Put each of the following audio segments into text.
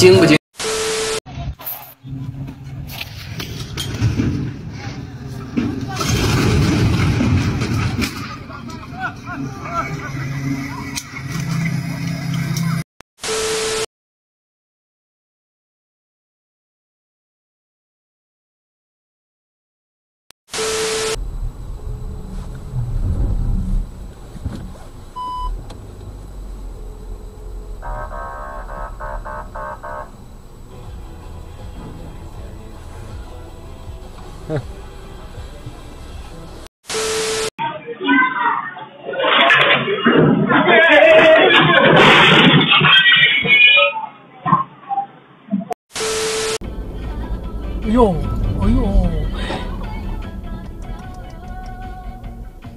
惊不惊？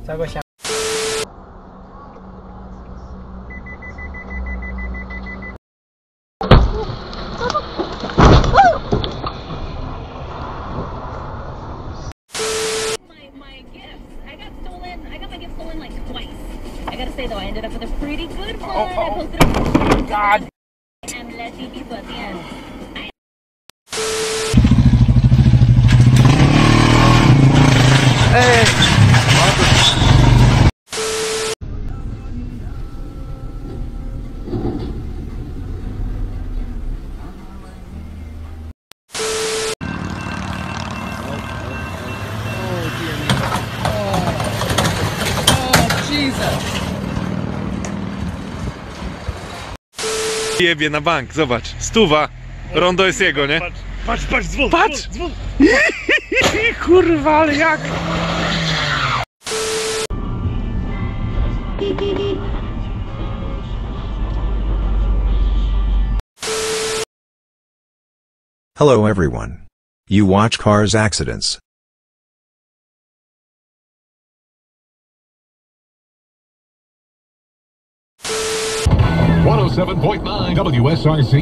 再给我下。 Jebie na bank, zobacz, 100, rondo jest jego, nie? Patrz, patrz, patrz, dzwon, patrz! Dzwon, dzwon. Kurwa, ale jak? Hello everyone. You watch Cars Accidents. WSRC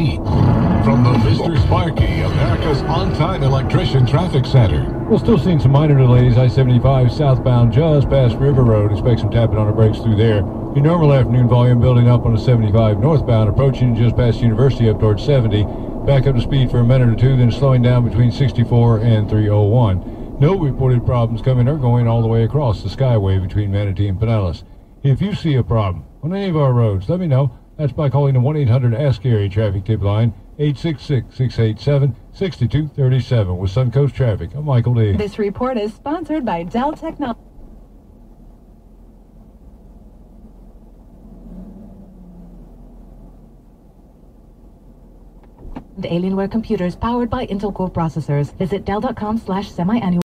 from the Mr. Sparky, America's on-time electrician traffic center. We're still seeing some minor delays. I-75 southbound just past River Road. Expect some tapping on the brakes through there. Your normal afternoon volume building up on the 75 northbound, approaching just past University up towards 70. Back up to speed for a minute or two, then slowing down between 64 and 301. No reported problems coming or going all the way across the Skyway between Manatee and Pinellas. If you see a problem on any of our roads, let me know. That's by calling the 1-800-ASK-ARIA traffic tip line 866-687-6237 with Suncoast Traffic. I'm Michael D. This report is sponsored by Dell Technologies. Alienware computers powered by Intel Core processors. Visit Dell.com/semi-annual.